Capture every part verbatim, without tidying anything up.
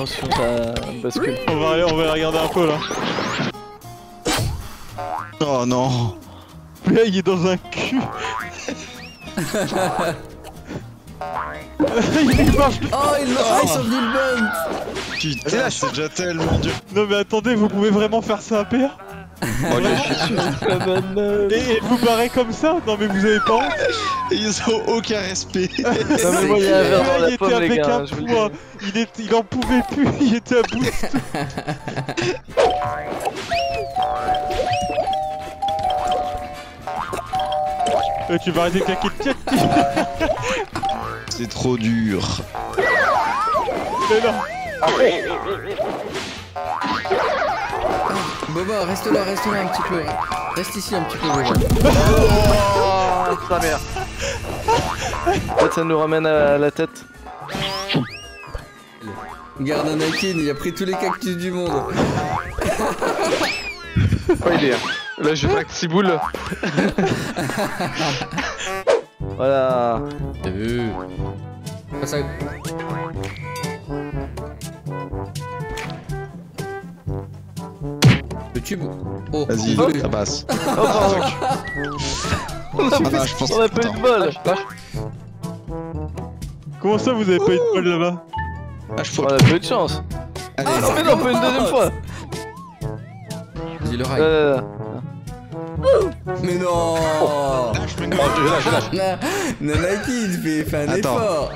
attention, ça bascule. On va, on va regarder un peu là. Oh non. Là il est dans un cul. Il marche. Oh il l'a fait sur Billband. Putain c'est déjà tellement dur. Non mais attendez, vous pouvez vraiment faire ça à P R? Oh les chutes. Et elle vous paraît comme ça? Non mais vous avez pas honte? Ils ont aucun respect. Non mais moi il y avait un il était avec un poids. Il en pouvait plus, il était à bout de tout. Et tu vas arrêter de claquer de tête. C'est trop dur. Mais non. Boba, reste là, reste là un petit peu. Reste ici un petit peu, Boba. Oh, sa mère. Peut-être ça nous ramène à la tête. Regarde Anakin, il a pris tous les cactus du monde. Pas idée. Là, je plaque six boules. Voilà. T'as vu? Ça... Le tube. Oh, vas-y, oh, ça passe. Oh, pardon. On a, ah, plus... on a pas eu de bol. Comment ça, vous avez pas eu de bol là-bas? Ah, je crois. On a peu de chance. Allez, ah, non, mais non, pas une deuxième fois. Vas-y, le rail. Euh... Mais non! Oh, lâche, mais non. Oh, je lâche, je lâche. Nanakin, fais, fais un Attends. effort.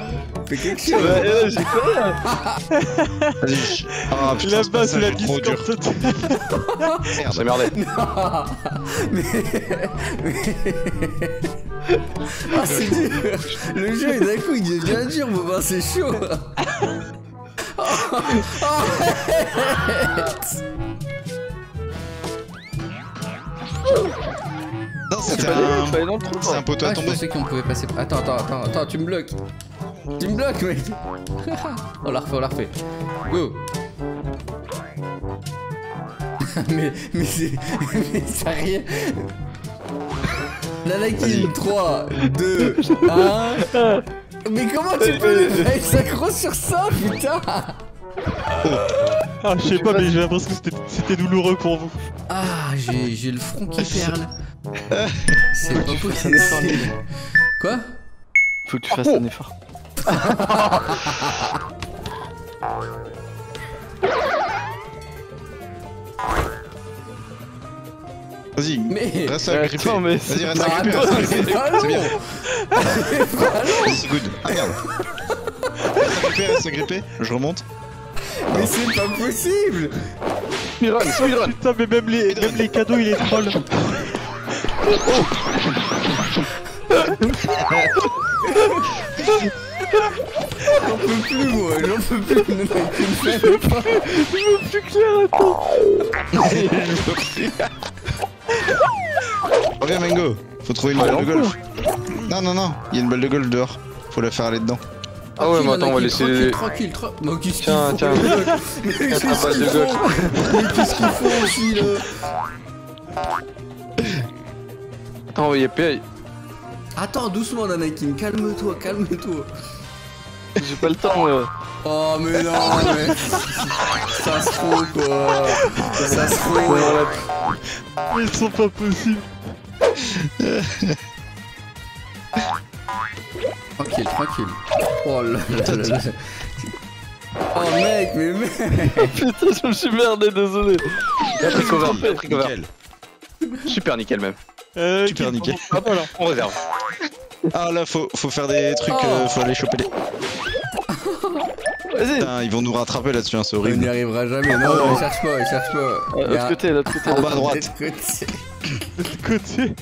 Fais quelque chose. J'ai quoi? Vas-y. Ah putain, là-bas, c'est la discorde totale. Merde, j'ai merdé. Non. Mais... mais... Ah, c'est dur. Le jeu, d'un coup, il devient dur, bon ben, c'est chaud. Oh, arrête. Non, c'était un... C'est un poteau à tomber. Je pensais qu'on pouvait passer... Attends, attends, attends, attends, tu me bloques. Tu me bloques, mec. On l'a refait, on l'a refait. Go. Mais... mais c'est... mais ça rien... Nanakin, trois, deux, un... Mais comment tu peux être synchro sur ça, putain? Ah, je sais pas, mais j'ai l'impression que c'était douloureux pour vous. Ah, j'ai le front qui perle. C'est pas possible. Quoi? Faut que tu fasses un effort. Vas-y, reste à gripper. Vas-y, reste à gripper. C'est bien. C'est good. Ah merde. Reste à gripper, reste à gripper. Je remonte. Mais c'est pas possible! Speedrun, speedrun! Putain, mais même les, même les cadeaux, il est troll! Oh. J'en peux plus, moi, j'en peux plus! Je veux plus, je veux plus clair, attends! Je veux plus! Reviens, Mango! Faut trouver une balle de golf! Non, non, non, il y a une balle de golf dehors! Faut la faire aller dedans! Ah ouais, mais attends, on va laisser... Tranquille, tranquille, tiens, tiens. Mais qu'est-ce qu'ils font? Mais qu'est-ce qu'ils font aussi, là? Attends, y'a P I. Attends, doucement, Nanakin, calme-toi, calme-toi. J'ai pas le temps, là. Oh, mais non, mais... Ça se fout, quoi. Ça se fout, quoi. Ils sont pas possibles. Tranquille, tranquille. Oh là là là là. Oh mec, mais mec. Putain, je me suis merdé, désolé. J'ai pris cover, j'ai pris cover. Super nickel même. Euh, Super okay. nickel. Hop, voilà, on réserve. Ah là, faut, faut faire des trucs, oh. euh, faut aller choper les... Vas-y. Putain, ils vont nous rattraper là-dessus, hein, c'est horrible. On n'y arrivera jamais, non, oh. ils cherchent pas, ils cherchent pas. Euh, l'autre côté, l'autre côté. En bas à droite. L'autre côté.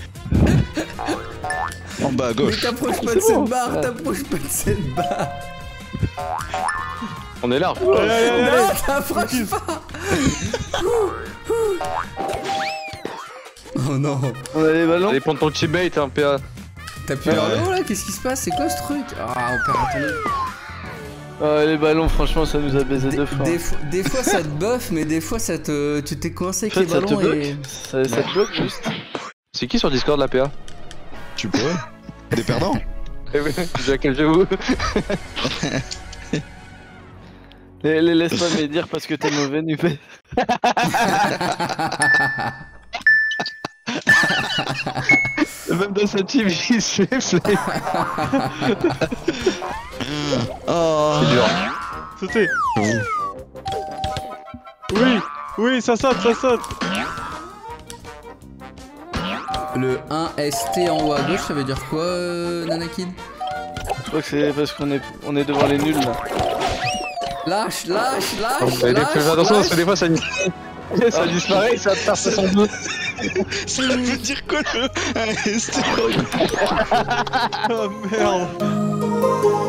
En bas à gauche. Mais t'approches pas de cette barre, t'approches pas de cette barre. On est là. Non, t'approches pas. Oh non. On a les ballons. Ça dépend de ton chibate, hein, P A. T'as plus les ballons là, qu'est-ce qui se passe? C'est quoi ce truc? Ah, on peut attendre. Ah, les ballons, franchement, ça nous a baisé deux fois. Des fois ça te buff, mais des fois ça te. Tu t'es coincé avec les ballons et. Ça te bloque juste. C'est qui sur Discord la P A? Tu pourrais. Des perdants. J'ai à quel jeu vous. Les, les laisse pas me dire parce que t'es mauvais, Nupé. Même dans cette team, il se fait. Oh, c'est dur. Sautez. Oui, oui, ça saute, ça saute. Le un S T en haut à gauche, ça veut dire quoi, euh, Nanakin? Je crois que c'est parce qu'on est, on est devant les nuls là. Lâche, lâche, lâche. Donc, lâche, lâche, attention parce que des fois ça, ça disparaît et ça passe sans doute. Ça veut dire quoi le un S T? Oh merde.